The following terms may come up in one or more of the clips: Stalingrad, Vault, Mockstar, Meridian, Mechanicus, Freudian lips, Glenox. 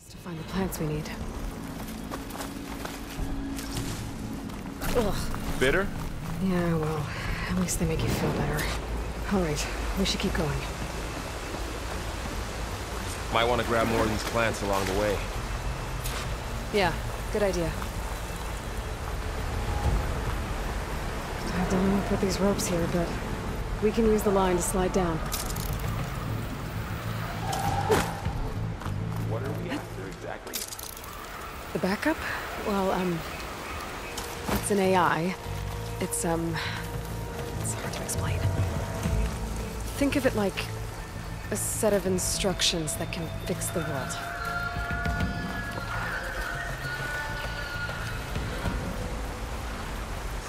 progress to find the plants we need. Ugh. Bitter? Yeah, well, at least they make you feel better. All right, we should keep going. Might want to grab more of these plants along the way. Yeah, good idea. I don't want to put these ropes here, but we can use the line to slide down. What are we after exactly? The backup? Well, it's an AI. It's hard to explain. Think of it like a set of instructions that can fix the world.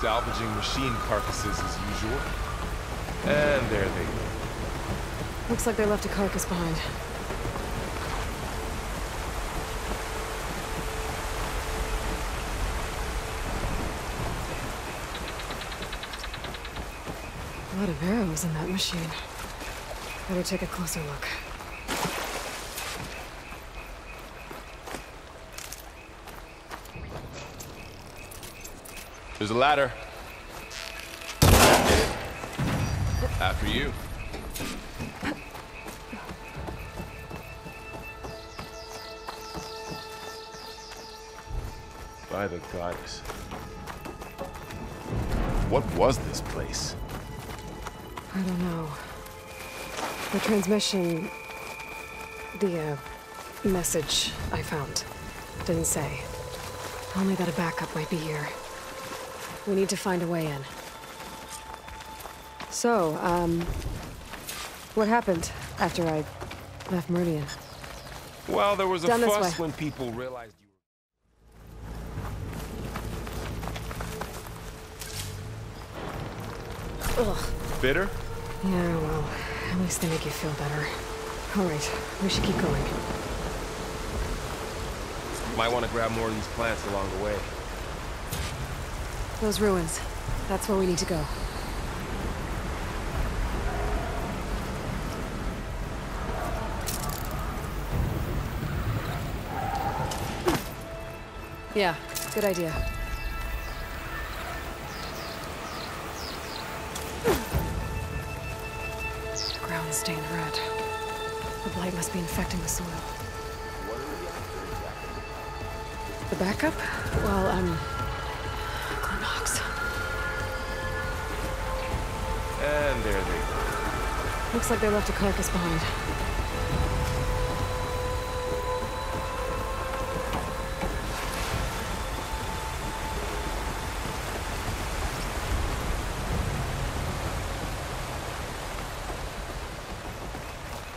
Salvaging machine carcasses as usual. And there they go. Looks like they left a carcass behind. A lot of arrows in that machine. Better take a closer look. There's a ladder. After you. By the goddess. What was this place? I don't know. The transmission... The message I found. Didn't say. Only that a backup might be here. We need to find a way in. So, what happened after I left Meridian? Well, there was a fuss when people realized you were... Ugh. Bitter? Yeah, well, at least they make you feel better. All right, we should keep going. Might want to grab more of these plants along the way. Those ruins. That's where we need to go. Yeah, good idea. The ground's stained red. The blight must be infecting the soil. The backup? Well, Glenox. And there they go. Looks like they left a carcass behind.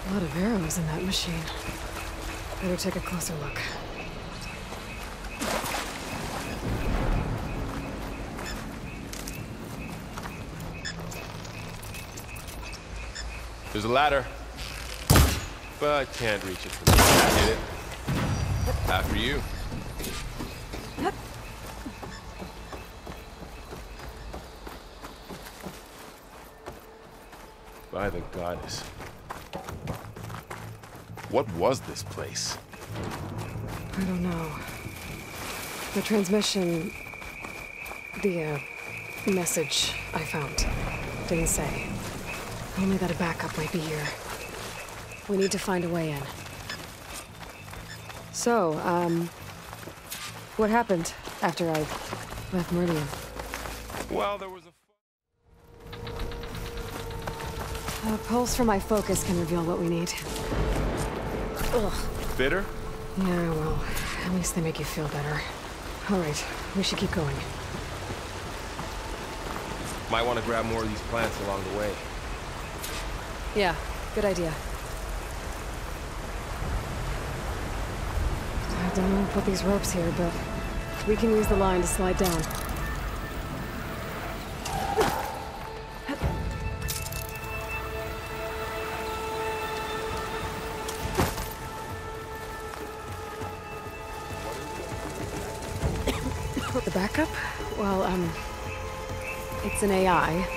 A lot of arrows in that machine. Better take a closer look. There's a ladder, but can't reach it from here. After you. By the goddess. What was this place? I don't know. The transmission... The message I found. Didn't say. Only that a backup might be here. We need to find a way in. So, what happened after I left Meridian? Well, there was a pulse from my focus can reveal what we need. Ugh. Bitter? Yeah, well, at least they make you feel better. All right, we should keep going. Might want to grab more of these plants along the way. Yeah, good idea. I don't want to put these ropes here, but we can use the line to slide down. The backup? Well, it's an AI.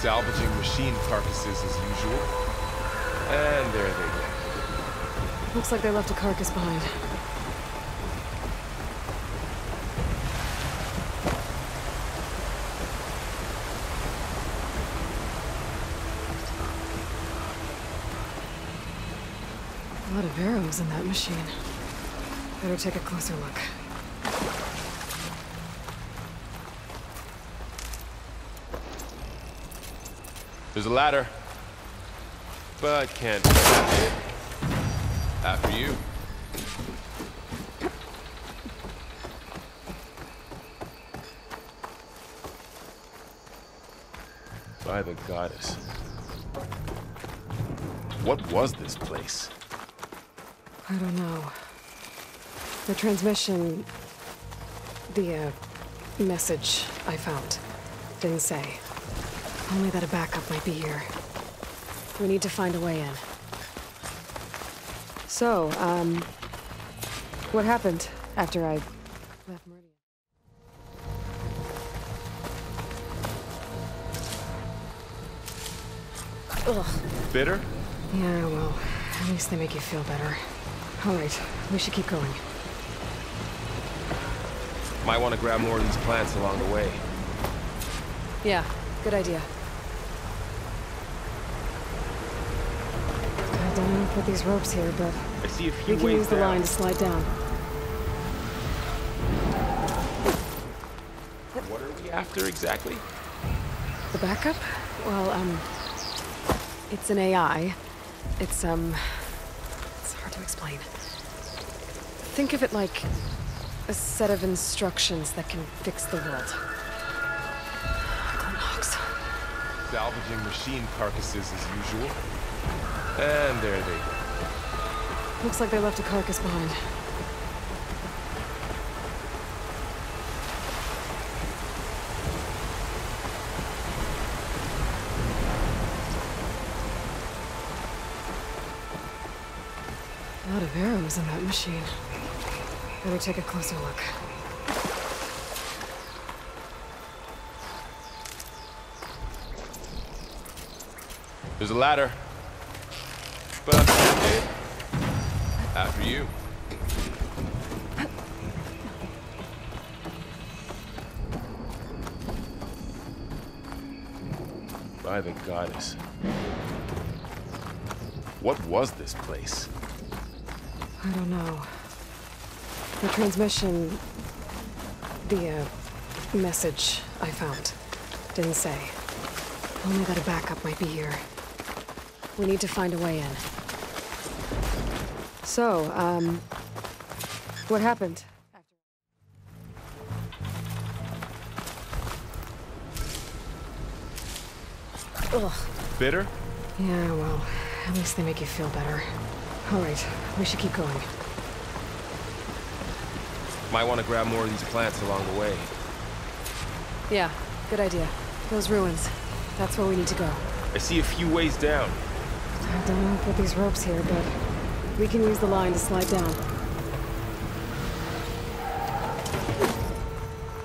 Salvaging machine carcasses as usual. And there they go. Looks like they left a carcass behind. A lot of arrows in that machine. Better take a closer look. There's a ladder, but can't grab it. After you. By the goddess. What was this place? I don't know. The transmission... The message I found didn't say. Only that a backup might be here. We need to find a way in. So, what happened after I left Meridian? Ugh. Bitter? Yeah, well, at least they make you feel better. All right, we should keep going. Might want to grab more of these plants along the way. Yeah, good idea. I don't want to put these ropes here, but I see a few ways down. We can use the line to slide down. What are we after exactly? The backup? Well, it's an AI. It's hard to explain. Think of it like a set of instructions that can fix the world. Glenox. Salvaging machine carcasses as usual. And there they go. Looks like they left a carcass behind. A lot of arrows in that machine. Better take a closer look. There's a ladder. But after you. By the goddess. What was this place? I don't know. The transmission... The message I found didn't say. Only that a backup might be here. We need to find a way in. So, what happened? Ugh. Bitter? Yeah, well, at least they make you feel better. All right, we should keep going. Might want to grab more of these plants along the way. Yeah, good idea. Those ruins, that's where we need to go. I see a few ways down. I don't want to put these ropes here, but... we can use the line to slide down.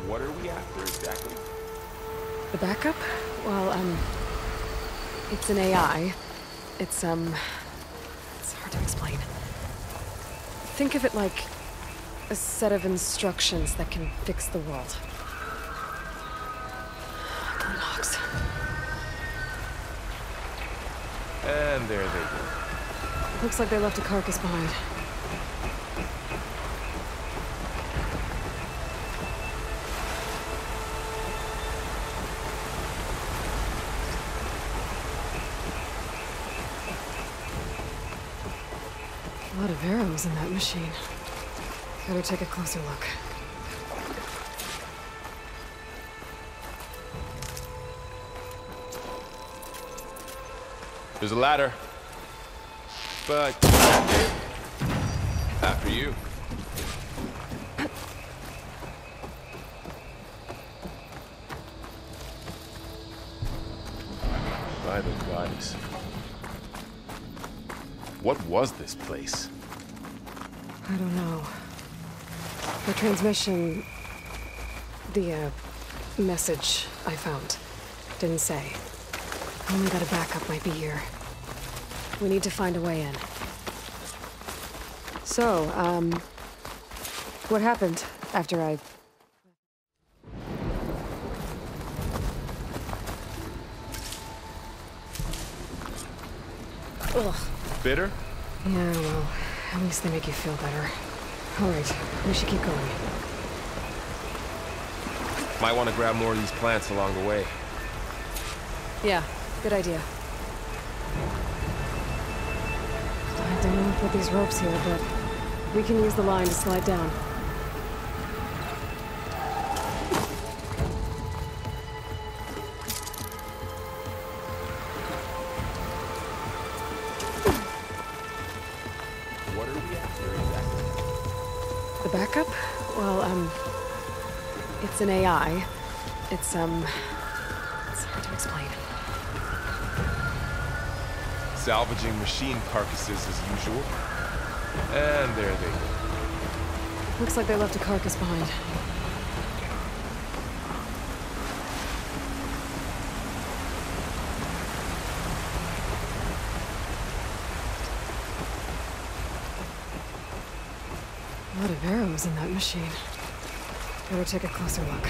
What are we after exactly? The backup? Well, it's an AI. It's hard to explain. Think of it like a set of instructions that can fix the world. Glenox. And there they go. Looks like they left a carcass behind. A lot of arrows in that machine. Better take a closer look. There's a ladder. But after you. By the goddess. What was this place? I don't know. The transmission... The message I found didn't say. Only that a backup might be here. We need to find a way in. So, what happened after I... Ugh. Bitter? Yeah, well, at least they make you feel better. All right, we should keep going. Might want to grab more of these plants along the way. Yeah, good idea. I don't want to put these ropes here, but we can use the line to slide down. What are we after exactly? The backup? Well, it's an AI. It's hard to explain. Salvaging machine carcasses as usual. And there they go. Looks like they left a carcass behind. A lot of arrows in that machine. Better take a closer look.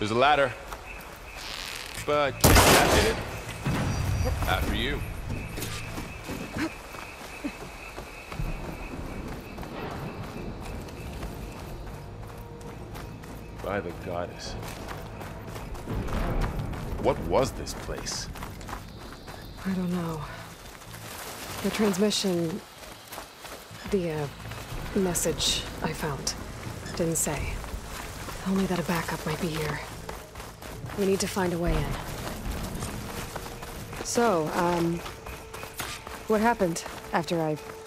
There's a ladder. But that did it. After you. By the goddess. What was this place? I don't know. The transmission... the, message I found. Didn't say. Only that a backup might be here. We need to find a way in. So, what happened after I...